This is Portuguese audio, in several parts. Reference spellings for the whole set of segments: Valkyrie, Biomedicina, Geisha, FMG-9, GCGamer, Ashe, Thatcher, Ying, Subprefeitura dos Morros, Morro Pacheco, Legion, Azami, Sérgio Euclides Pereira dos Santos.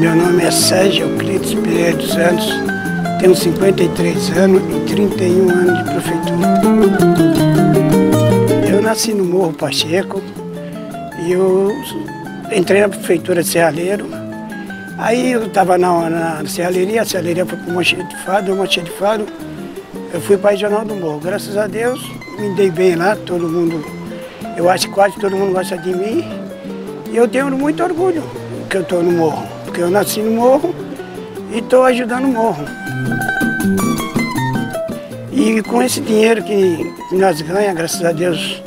Meu nome é Sérgio Euclides Pereira dos Santos, tenho 53 anos e 31 anos de prefeitura. Eu nasci no Morro Pacheco e eu entrei na prefeitura de Serralheiro. Aí eu estava na serralheria, a serralheria foi para o Mochefado, eu fui para o Regional do Morro. Graças a Deus, me dei bem lá, todo mundo, eu acho que quase todo mundo gosta de mim. E eu tenho muito orgulho que eu estou no Morro. Porque eu nasci no morro e estou ajudando o morro. E com esse dinheiro que nós ganhamos, graças a Deus,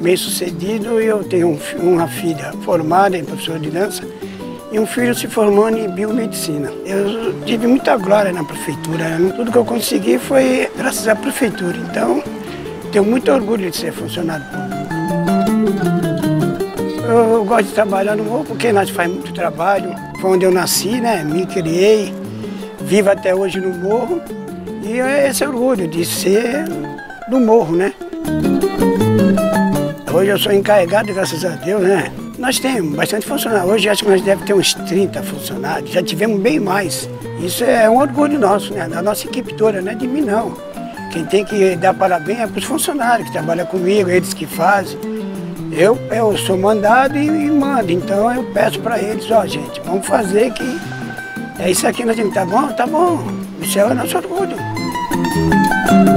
bem sucedido, eu tenho uma filha formada em professora de dança e um filho se formando em biomedicina. Eu tive muita glória na prefeitura, tudo que eu consegui foi graças à prefeitura. Então, tenho muito orgulho de ser funcionário público. Eu gosto de trabalhar no morro porque nós faz muito trabalho. Foi onde eu nasci, né? Me criei, vivo até hoje no morro. E é esse orgulho de ser do morro, né? Hoje eu sou encarregado, graças a Deus, né? Nós temos bastante funcionário. Hoje acho que nós devemos ter uns 30 funcionários. Já tivemos bem mais. Isso é um orgulho nosso, né? Da nossa equipe toda, não é de mim, não. Quem tem que dar parabéns é para os funcionários que trabalham comigo, eles que fazem. Eu sou mandado e mando, então eu peço para eles, ó gente, vamos fazer que é isso aqui, nós temos, tá bom, o céu é nosso orgulho.